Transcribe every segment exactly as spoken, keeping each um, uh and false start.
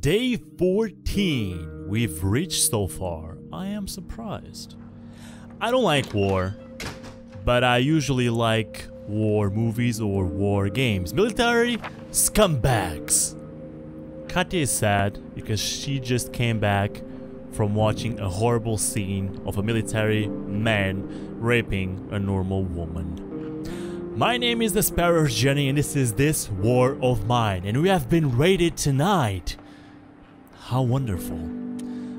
Day fourteen we've reached so far. I am surprised. I don't like war, but I usually like war movies or war games. Military scumbags. Katya is sad because she just came back from watching a horrible scene of a military man raping a normal woman. My name is the Sparrow Jenny and this is This War of Mine, and we have been raided tonight. How wonderful.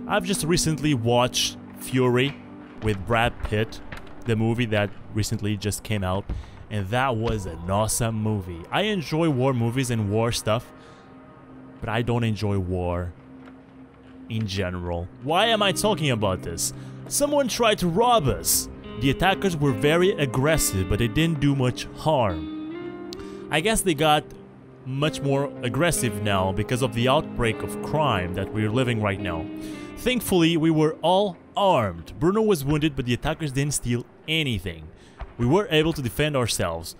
I've just recently watched Fury with Brad Pitt, the movie that recently just came out, and that was an awesome movie. I enjoy war movies and war stuff, but I don't enjoy war in general. Why am I talking about this? Someone tried to rob us. The attackers were very aggressive, but they didn't do much harm. I guess they got much more aggressive now because of the outbreak of crime that we're living right now. Thankfully, we were all armed. Bruno was wounded, but the attackers didn't steal anything. We were able to defend ourselves.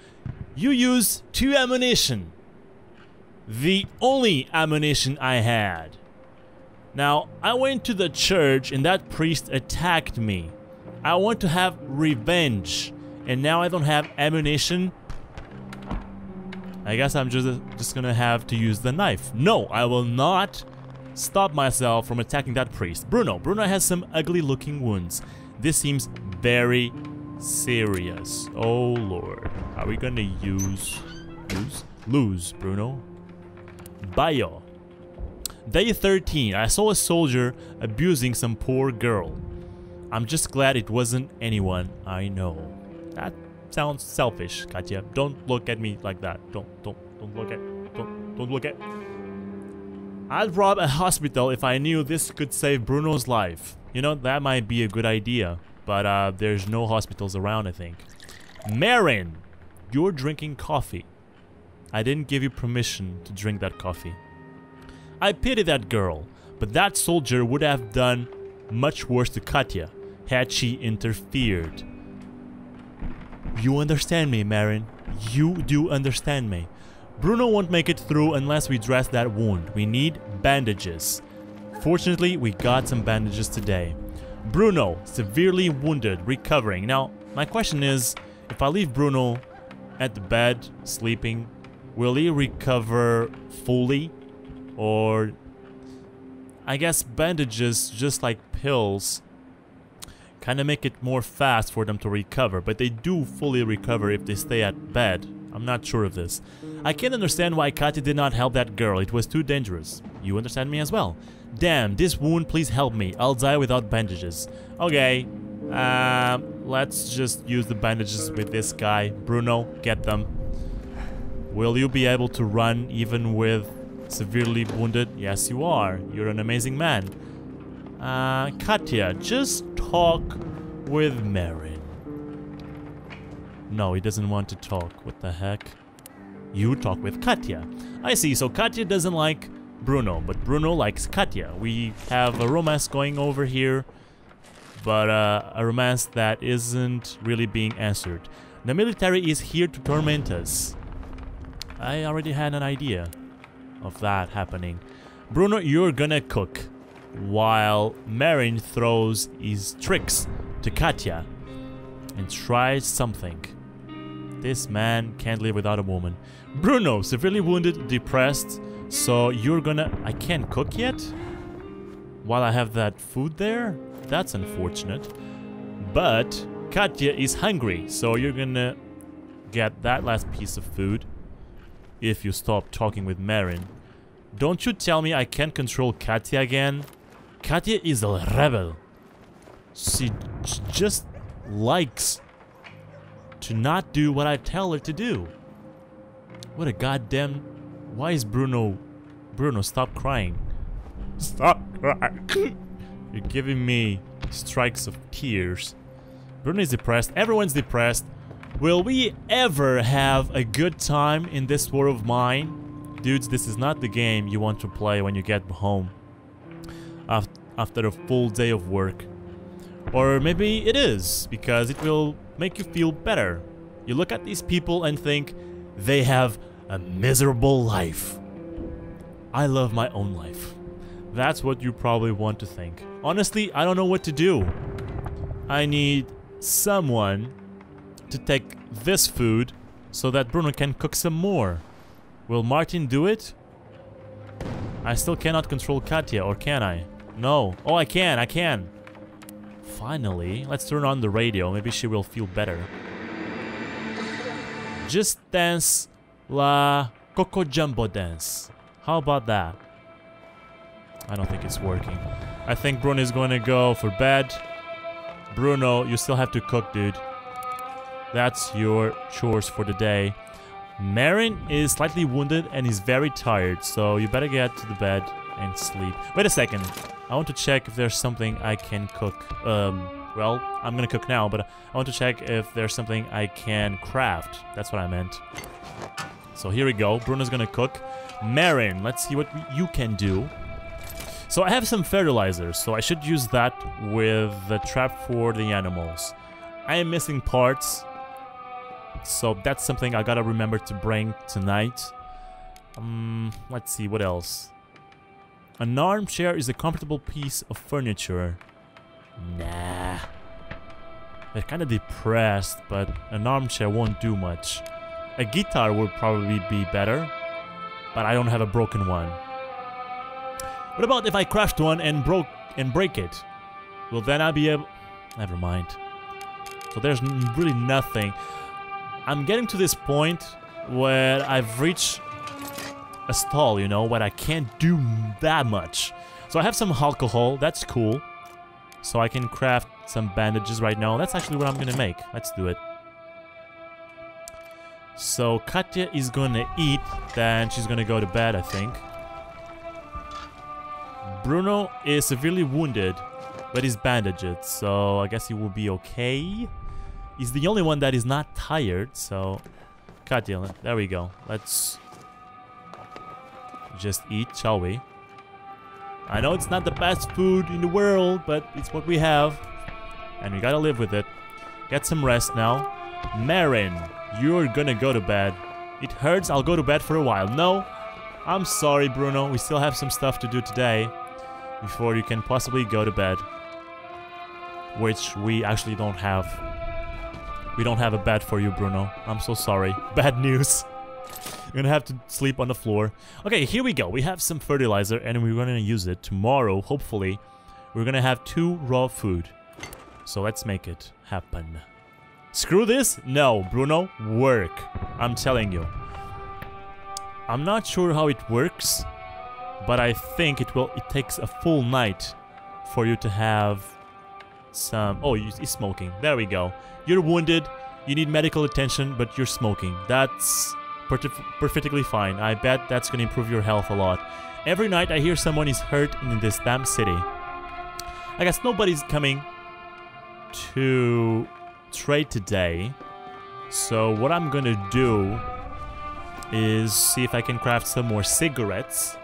You use two ammunition. The only ammunition I had. Now, I went to the church and that priest attacked me. I want to have revenge. And now I don't have ammunition. I guess I'm just, just gonna have to use the knife. No, I will not stop myself from attacking that priest. Bruno. Bruno has some ugly looking wounds. This seems very serious. Oh lord. Are we gonna use... Lose? Lose, Bruno. Bio. Day thirteen, I saw a soldier abusing some poor girl. I'm just glad it wasn't anyone I know. That sounds selfish, Katya. Don't look at me like that. Don't, don't, don't look at, don't, don't look at. I'd rob a hospital if I knew this could save Bruno's life. You know, that might be a good idea, but uh, there's no hospitals around, I think. Marin, you're drinking coffee. I didn't give you permission to drink that coffee. I pity that girl, but that soldier would have done much worse to Katya had she interfered. You understand me, Marin. You do understand me. Bruno won't make it through unless we dress that wound. We need bandages. Fortunately, we got some bandages today. Bruno, severely wounded, recovering. Now, my question is, if I leave Bruno at the bed, sleeping, will he recover fully? Or I guess bandages, just like pills, kind of make it more fast for them to recover, but they do fully recover if they stay at bed. I'm not sure of this. I can't understand why Katya did not help that girl. It was too dangerous. You understand me as well. Damn, this wound, please help me. I'll die without bandages. Okay, um, let's just use the bandages with this guy. Bruno, get them. Will you be able to run even with severely wounded? Yes, you are. You're an amazing man. Uh, Katya, just talk with Marin. No, he doesn't want to talk. What the heck? You talk with Katya. I see. So Katya doesn't like Bruno, but Bruno likes Katya. We have a romance going over here, but uh, a romance that isn't really being answered. The military is here to torment us. I already had an idea of that happening. Bruno, you're gonna cook while Marin throws his tricks to Katya and tries something. This man can't live without a woman. Bruno, severely wounded, depressed, so you're gonna... I can't cook yet? While I have that food there? That's unfortunate. But Katya is hungry, so you're gonna get that last piece of food if you stop talking with Marin. Don't you tell me I can't control Katya again. Katya is a rebel. She just likes to not do what I tell her to do. What a goddamn... Why is Bruno... Bruno, stop crying. Stop crying. You're giving me strikes of tears. Bruno is depressed. Everyone's depressed. Will we ever have a good time in this war of mine? Dudes, this is not the game you want to play when you get home after a full day of work. Or maybe it is, because it will make you feel better. You look at these people and think, they have a miserable life. I love my own life. That's what you probably want to think. Honestly, I don't know what to do. I need someone to take this food so that Bruno can cook some more. Will Martin do it? I still cannot control Katya, or can I? No. Oh, I can, I can. Finally, let's turn on the radio. Maybe she will feel better. Just dance la Coco Jumbo dance. How about that? I don't think it's working. I think Bruno is going to go for bed. Bruno, you still have to cook, dude. That's your chores for the day. Marin is slightly wounded and he's very tired, so you better get to the bed and sleep. Wait a second. I want to check if there's something I can cook. Um, well, I'm gonna cook now, but I want to check if there's something I can craft. That's what I meant. So here we go. Bruno's gonna cook. Marin, let's see what you can do. So I have some fertilizers, so I should use that with the trap for the animals. I am missing parts, so that's something I gotta remember to bring tonight. Um, let's see, what else? An armchair is a comfortable piece of furniture. Nah. They're kinda depressed, but an armchair won't do much. A guitar would probably be better, but I don't have a broken one. What about if I craft one and broke and break it? Will then I be able... Never mind. So there's really nothing. I'm getting to this point where I've reached a stall, you know, where I can't do that much. So I have some alcohol, that's cool. So I can craft some bandages right now. That's actually what I'm gonna make. Let's do it. So Katya is gonna eat, then she's gonna go to bed, I think. Bruno is severely wounded, but he's bandaged, so I guess he will be okay. He's the only one that is not tired, so... Katya, there we go. Let's... just eat, shall we? I know it's not the best food in the world, but it's what we have. And we gotta live with it. Get some rest now. Marin, you're gonna go to bed. It hurts, I'll go to bed for a while. No, I'm sorry, Bruno. We still have some stuff to do today before you can possibly go to bed. Which we actually don't have. We don't have a bed for you, Bruno. I'm so sorry. Bad news. You're gonna have to sleep on the floor. Okay, here we go. We have some fertilizer and we're gonna use it tomorrow, hopefully. We're gonna have two raw food. So let's make it happen. Screw this? No, Bruno, work. I'm telling you. I'm not sure how it works, but I think it will. It takes a full night for you to have some... Oh, he's smoking. There we go. You're wounded. You need medical attention, but you're smoking. That's... perfectly fine. I bet that's gonna improve your health a lot. Every night I hear someone is hurt in this damn city. I guess nobody's coming to trade today. So what I'm gonna do is see if I can craft some more cigarettes.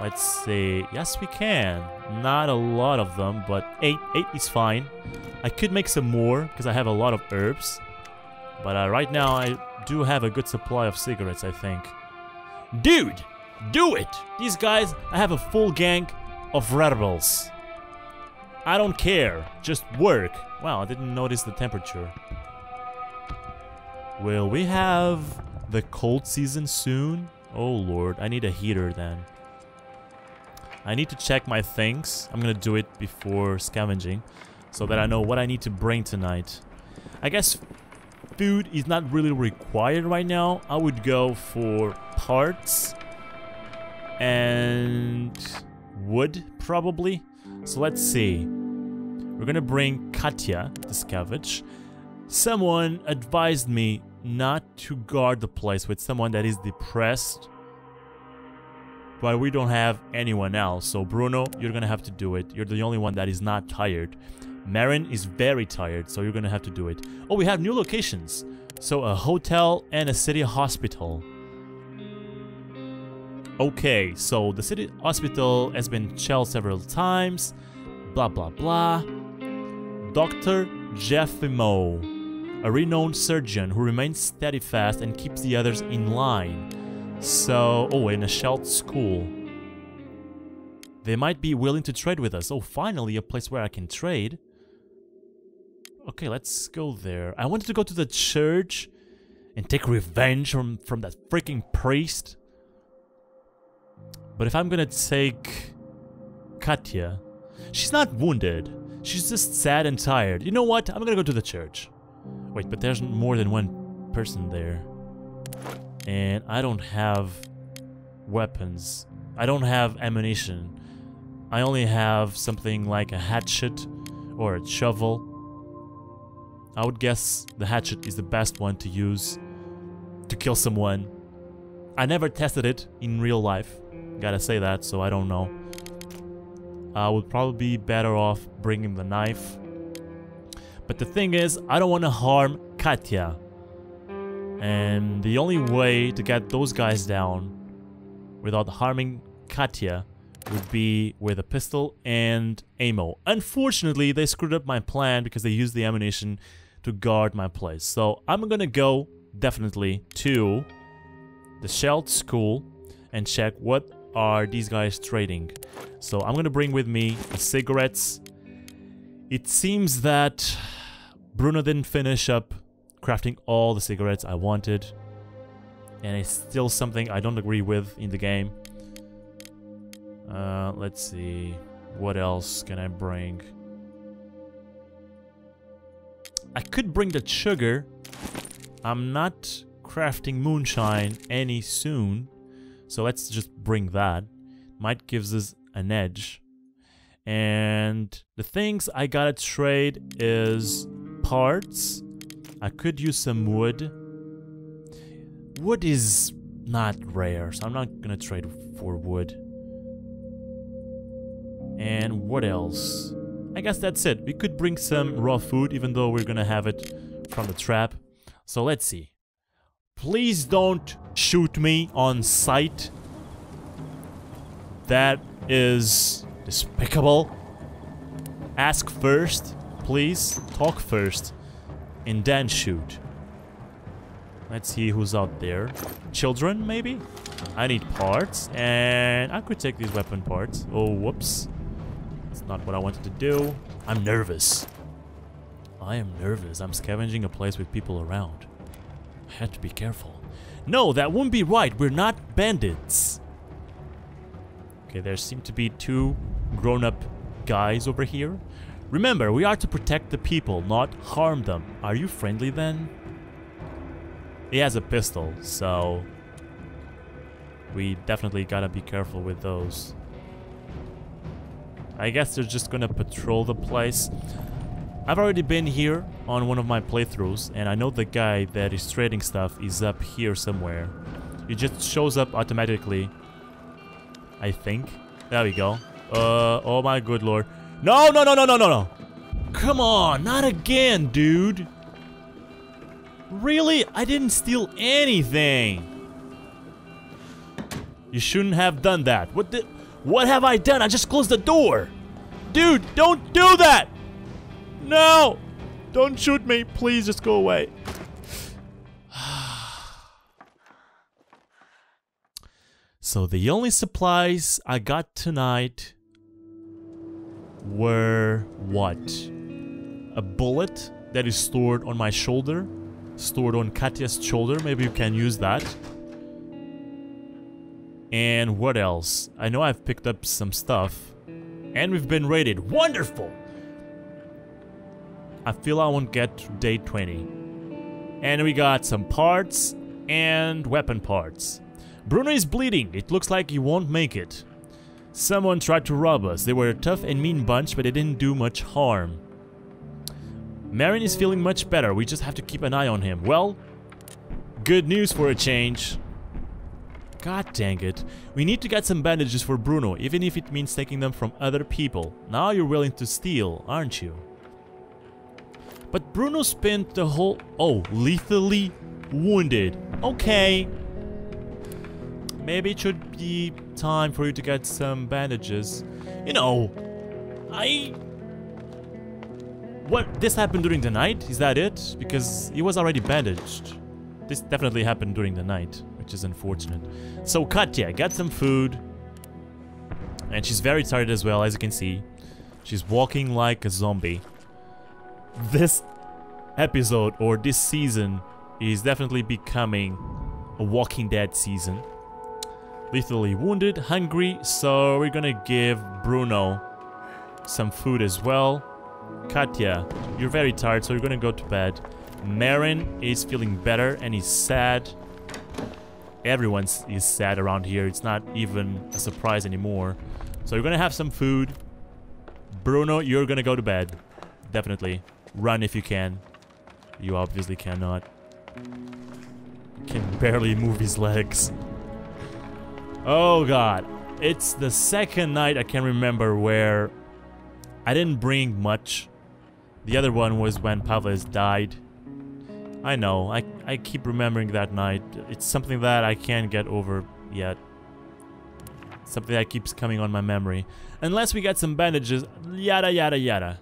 Let's see. Yes, we can. Not a lot of them, but eight. Eight is fine. I could make some more because I have a lot of herbs. But uh, right now I do have a good supply of cigarettes, I think. Dude, do it! These guys, I have a full gang of rebels. I don't care, just work. Wow, I didn't notice the temperature. Will we have the cold season soon? Oh lord, I need a heater then. I need to check my things. I'm gonna do it before scavenging so that I know what I need to bring tonight. I guess food is not really required right now. I would go for parts and wood, probably. So let's see. We're gonna bring Katya to scavenge. Someone advised me not to guard the place with someone that is depressed, but we don't have anyone else. So Bruno, you're gonna have to do it. You're the only one that is not tired. Marin is very tired, so you're gonna have to do it. Oh, we have new locations. So a hotel and a city hospital. Okay, so the city hospital has been shelled several times. Blah, blah, blah. Doctor Jeffrey Moe, a renowned surgeon who remains steadfast and keeps the others in line. So, oh, in a shelled school. They might be willing to trade with us. Oh, finally, a place where I can trade. Okay, let's go there. I wanted to go to the church and take revenge from, from that freaking priest. But if I'm gonna take Katya, she's not wounded. She's just sad and tired. You know what? I'm gonna go to the church. Wait, but there's more than one person there. And I don't have weapons. I don't have ammunition. I only have something like a hatchet or a shovel. I would guess the hatchet is the best one to use to kill someone. I never tested it in real life. Gotta say that, so I don't know. I would probably be better off bringing the knife. But the thing is, I don't want to harm Katya. And the only way to get those guys down without harming Katya would be with a pistol and ammo. Unfortunately, they screwed up my plan because they used the ammunition to guard my place. So I'm gonna go definitely to the Shelled School and check what are these guys trading. So I'm gonna bring with me the cigarettes. It seems that Bruno didn't finish up crafting all the cigarettes I wanted. And it's still something I don't agree with in the game. Uh, let's see. What else can I bring? I could bring the sugar. I'm not crafting moonshine any soon. So let's just bring that. Might gives us an edge. And the things I gotta trade is parts. I could use some wood. Wood is not rare, so I'm not gonna trade for wood. And what else? I guess that's it. We could bring some raw food, even though we're gonna have it from the trap. So let's see. Please don't shoot me on sight. That is despicable. Ask first, please. Talk first, and then shoot. Let's see who's out there. Children, maybe? I need parts, and I could take these weapon parts. Oh, whoops. That's not what I wanted to do. I'm nervous. I am nervous. I'm scavenging a place with people around. I had to be careful. No, that wouldn't be right. We're not bandits. Okay, there seem to be two grown-up guys over here. Remember, we are to protect the people, not harm them. Are you friendly then? He has a pistol, so we definitely gotta be careful with those. I guess they're just gonna patrol the place. I've already been here on one of my playthroughs, and I know the guy that is trading stuff is up here somewhere. It just shows up automatically, I think. There we go. Uh, oh my good lord. No, no, no, no, no, no, no. Come on, not again, dude. Really? I didn't steal anything. You shouldn't have done that. What the, what have I done? I just closed the door. Dude, don't do that. No. Don't shoot me. Please just go away. So the only supplies I got tonight were what? A bullet that is stored on my shoulder. Stored on Katya's shoulder, maybe you can use that. And what else? I know I've picked up some stuff. And we've been raided. Wonderful! I feel I won't get to day twenty. And we got some parts and weapon parts. Bruno is bleeding. It looks like he won't make it. Someone tried to rob us. They were a tough and mean bunch, but they didn't do much harm. Marin is feeling much better, we just have to keep an eye on him. Well, good news for a change. God dang it. We need to get some bandages for Bruno, even if it means taking them from other people. Now you're willing to steal, aren't you? But Bruno spent the whole... Oh, lethally wounded. Okay. Maybe it should be time for you to get some bandages. You know, I... What? This happened during the night? Is that it? Because he was already bandaged. This definitely happened during the night, which is unfortunate. So Katya, get some food. And she's very tired as well, as you can see. She's walking like a zombie. This episode, or this season, is definitely becoming a Walking Dead season. Literally wounded, hungry, so we're gonna give Bruno some food as well. Katya, you're very tired, so you're gonna go to bed. Marin is feeling better and is sad. Everyone is sad around here. It's not even a surprise anymore. So you're gonna have some food. Bruno, you're gonna go to bed. Definitely. Run if you can. You obviously cannot. Can barely move his legs. Oh god. It's the second night I can remember where I didn't bring much. The other one was when Pavles died. I know, I, I keep remembering that night. It's something that I can't get over yet. Something that keeps coming on my memory. Unless we get some bandages, yada yada yada.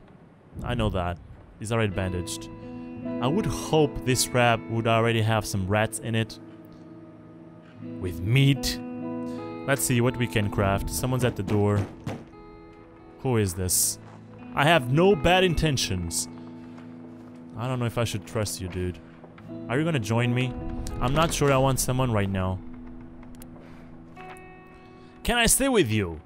I know that. He's already bandaged. I would hope this wrap would already have some rats in it. With meat. Let's see what we can craft. Someone's at the door. Who is this? I have no bad intentions. I don't know if I should trust you, dude. Are you gonna join me? I'm not sure I want someone right now. Can I stay with you?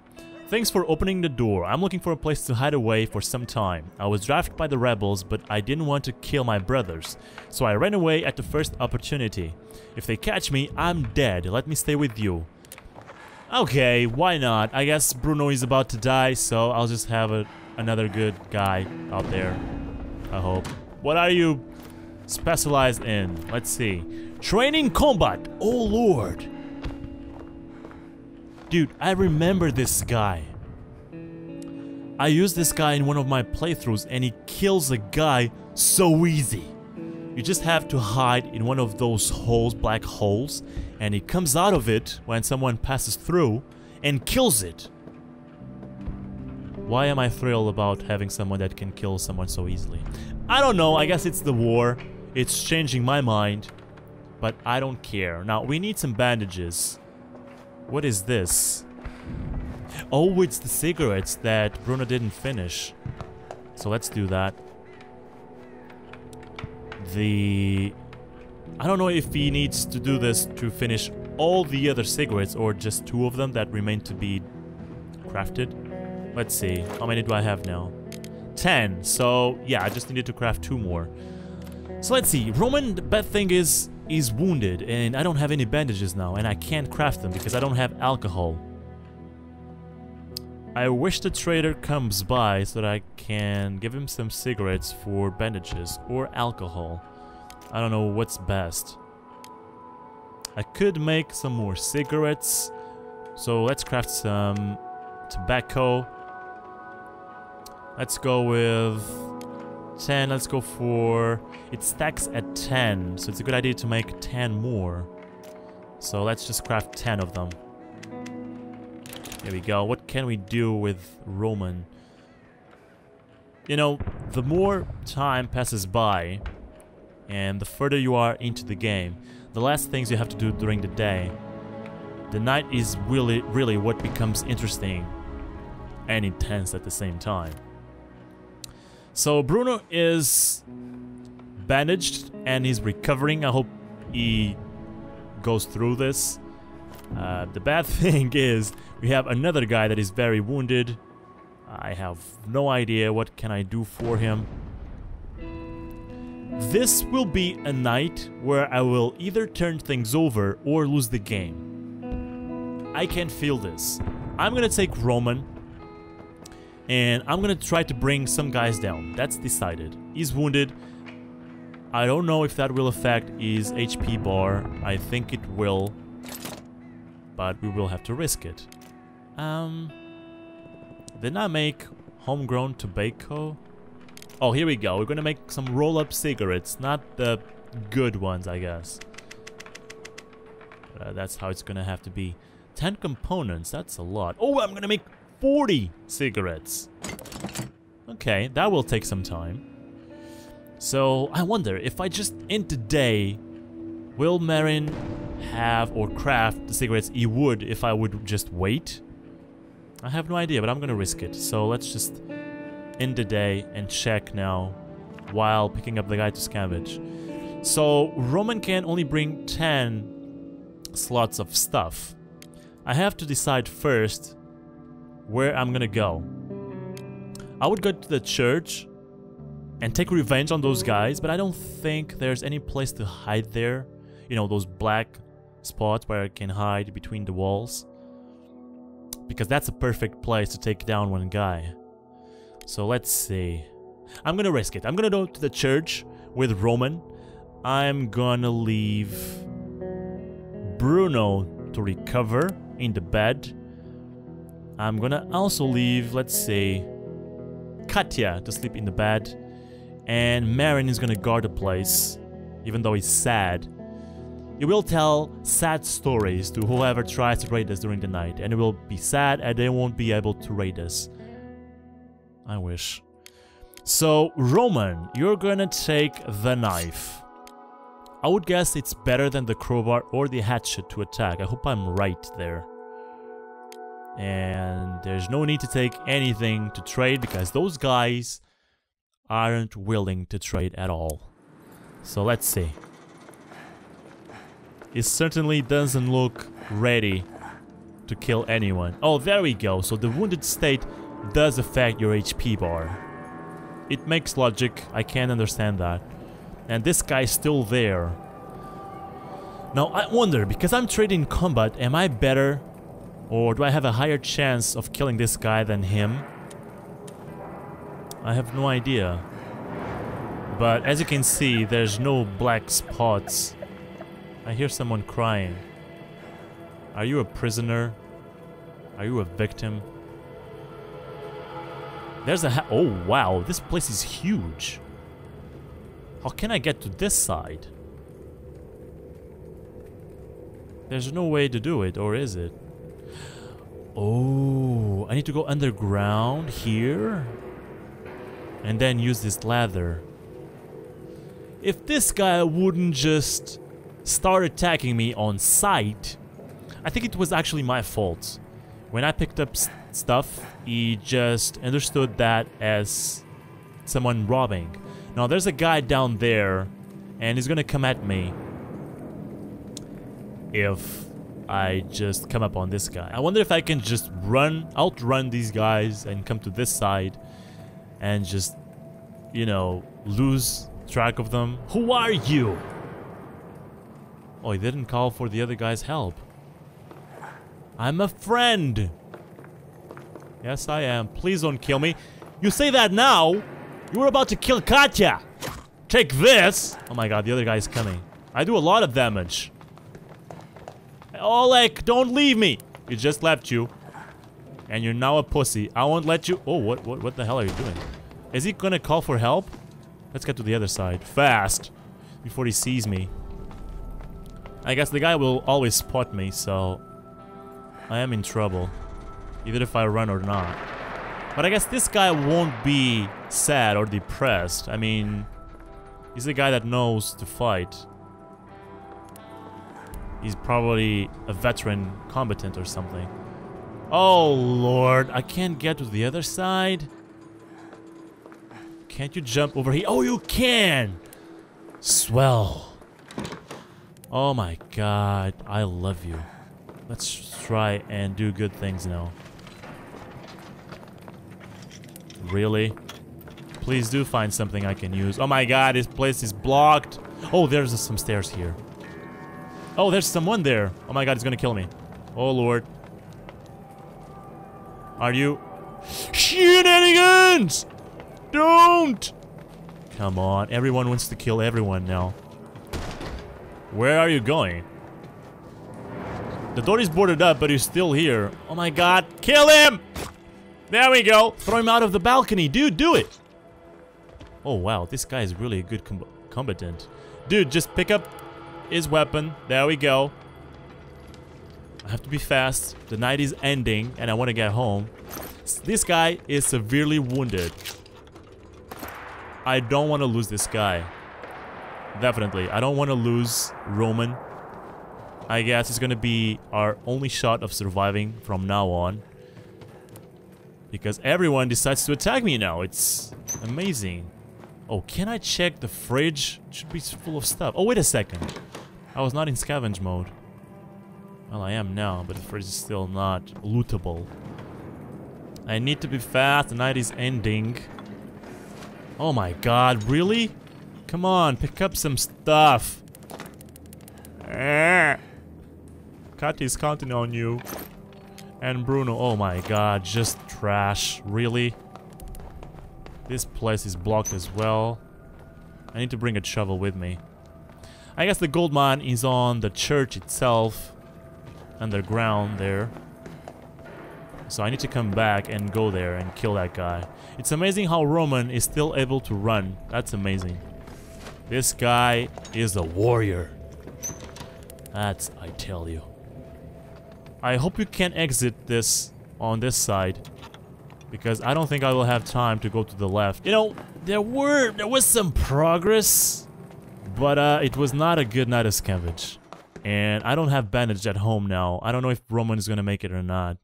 Thanks for opening the door. I'm looking for a place to hide away for some time. I was drafted by the rebels, but I didn't want to kill my brothers. So I ran away at the first opportunity. If they catch me, I'm dead. Let me stay with you. Okay, why not? I guess Bruno is about to die, so I'll just have a, another good guy out there. I hope. What are you specialized in? Let's see. Training combat. Oh lord. Dude, I remember this guy. I used this guy in one of my playthroughs and he kills a guy so easy. You just have to hide in one of those holes, black holes, and he comes out of it when someone passes through and kills it. Why am I thrilled about having someone that can kill someone so easily? I don't know, I guess it's the war. It's changing my mind. But I don't care. Now, we need some bandages. What is this? Oh, it's the cigarettes that Bruno didn't finish. So let's do that. The... I don't know if he needs to do this to finish all the other cigarettes or just two of them that remain to be crafted. Let's see, how many do I have now? ten, so yeah, I just needed to craft two more. So let's see, Roman, the bad thing is, is wounded and I don't have any bandages now and I can't craft them because I don't have alcohol. I wish the trader comes by so that I can give him some cigarettes for bandages or alcohol. I don't know what's best. I could make some more cigarettes, so let's craft some tobacco. Let's go with ten, let's go for... It stacks at ten, so it's a good idea to make ten more. So let's just craft ten of them. There we go. What can we do with Roman? You know, the more time passes by, and the further you are into the game, the less things you have to do during the day. The night is really, really what becomes interesting and intense at the same time. So Bruno is bandaged and he's recovering. I hope he goes through this. Uh, the bad thing is we have another guy that is very wounded. I have no idea what can I do for him. This will be a night where I will either turn things over or lose the game. I can feel this. I'm gonna take Roman and I'm gonna try to bring some guys down. That's decided. He's wounded. I don't know if that will affect his H P bar. I think it will, but we will have to risk it. Um, didn't I make homegrown tobacco? Oh, here we go. We're gonna make some roll-up cigarettes, not the good ones, I guess. Uh, that's how it's gonna have to be. ten components, that's a lot. Oh, I'm gonna make forty cigarettes. Okay, that will take some time. So, I wonder, if I just end today, will Marin have or craft the cigarettes he would if I would just wait? I have no idea, but I'm gonna risk it. So let's just end the day and check now while picking up the guy to scavenge. So Roman can only bring ten slots of stuff. I have to decide first where I'm gonna go. I would go to the church and take revenge on those guys, but I don't think there's any place to hide there. You know, those black spots where I can hide between the walls. Because that's a perfect place to take down one guy. So let's see. I'm gonna risk it. I'm gonna go to the church with Roman. I'm gonna leave Bruno to recover in the bed. I'm gonna also leave, let's say, Katya to sleep in the bed. And Marin is gonna guard the place, even though he's sad. He will tell sad stories to whoever tries to raid us during the night, and it will be sad and they won't be able to raid us. I wish. So, Roman, you're gonna take the knife. I would guess it's better than the crowbar or the hatchet to attack. I hope I'm right there. And there's no need to take anything to trade because those guys aren't willing to trade at all. So let's see. He certainly doesn't look ready to kill anyone. Oh, there we go. So the wounded state does affect your H P bar. It makes logic. I can understand that. And this guy's still there. Now, I wonder, because I'm trading combat, am I better? Or do I have a higher chance of killing this guy than him? I have no idea. But as you can see, there's no black spots. I hear someone crying. Are you a prisoner? Are you a victim? There's a ha- oh wow, this place is huge. How can I get to this side? There's no way to do it, or is it? Oh, I need to go underground here? And then use this ladder. If this guy wouldn't just start attacking me on sight. I think it was actually my fault. When I picked up st stuff, he just understood that as someone robbing. Now there's a guy down there and he's gonna come at me if I just come up on this guy. I wonder if I can just run, outrun these guys and come to this side and just, you know, lose track of them. Who are you? Oh, he didn't call for the other guy's help. I'm a friend. Yes, I am. Please don't kill me. You say that now. You were about to kill Katya. Take this. Oh my god, the other guy's coming. I do a lot of damage. Oleg, don't leave me. He just left you. And you're now a pussy. I won't let you. Oh, what, what, what the hell are you doing? Is he gonna call for help? Let's get to the other side. Fast. Before he sees me. I guess the guy will always spot me, so I am in trouble, either if I run or not. But I guess this guy won't be sad or depressed. I mean, he's the guy that knows to fight. He's probably a veteran combatant or something. Oh lord, I can't get to the other side. Can't you jump over here? Oh, you can! Swell. Oh my god, I love you. Let's try and do good things now. Really? Please do find something I can use. Oh my god, this place is blocked. Oh, there's some stairs here. Oh, there's someone there. Oh my god, he's gonna kill me. Oh lord. Are you... Shenanigans! Don't! Come on, everyone wants to kill everyone now. Where are you going? The door is boarded up, but he's still here. Oh my god, kill him! There we go! Throw him out of the balcony, dude, do it! Oh wow, this guy is really a good com combatant. Dude, just pick up his weapon. There we go. I have to be fast. The night is ending, and I want to get home. This guy is severely wounded. I don't want to lose this guy. Definitely. I don't want to lose Roman. I guess it's gonna be our only shot of surviving from now on. Because everyone decides to attack me now. It's amazing. Oh, can I check the fridge? It should be full of stuff. Oh, wait a second. I was not in scavenge mode. Well, I am now, but the fridge is still not lootable. I need to be fast. The night is ending. Oh my god, really? Come on, pick up some stuff. Kat is counting on you. And Bruno, oh my god, just trash, really? This place is blocked as well. I need to bring a shovel with me. I guess the gold mine is on the church itself. Underground there. So I need to come back and go there and kill that guy. It's amazing how Roman is still able to run. That's amazing. This guy is a warrior. That's, I tell you. I hope you can exit this on this side, because I don't think I will have time to go to the left. You know, there were there was some progress, but uh, it was not a good night of scavenge. And I don't have bandage at home now. I don't know if Roman is gonna make it or not.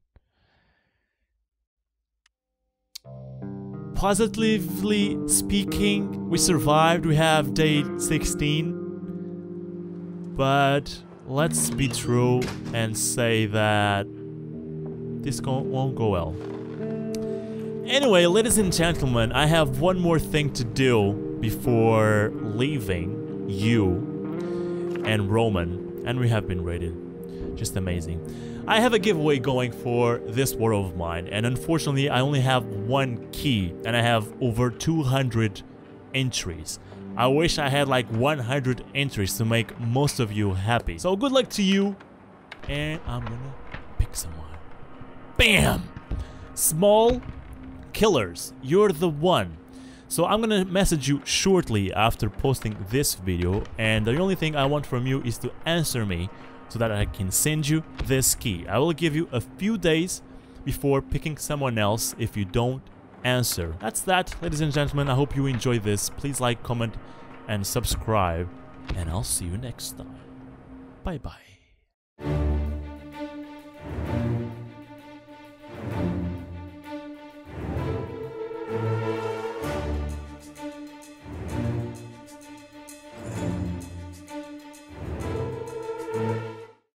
Positively speaking, we survived. We have day sixteen, but let's be true and say that this won't go well. Anyway, ladies and gentlemen, I have one more thing to do before leaving you and Roman, and we have been raided. Just amazing. I have a giveaway going for This War of Mine, and unfortunately I only have one key and I have over two hundred entries. I wish I had like one hundred entries to make most of you happy. So good luck to you. And I'm gonna pick someone. Bam! Small killers, you're the one. So I'm gonna message you shortly after posting this video, and the only thing I want from you is to answer me so that I can send you this key. I will give you a few days before picking someone else if you don't answer. That's that, ladies and gentlemen. I hope you enjoy this. Please like, comment, and subscribe, and I'll see you next time. Bye bye.